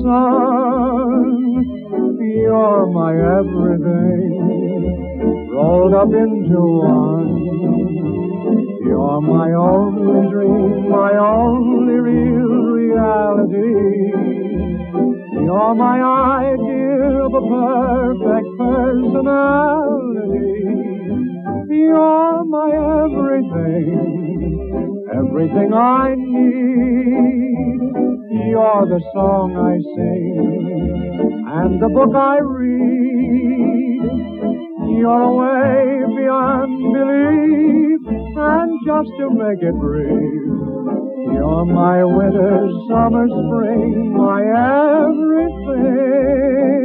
sun. You're my everything, rolled up into one. You're my only dream, my only real reality. You're my idea of a perfect personality. You're my everything, everything I need. You're the song I sing and the book I read. You're away beyond belief, and just to make it brief, you're my winter, summer, spring, my everything.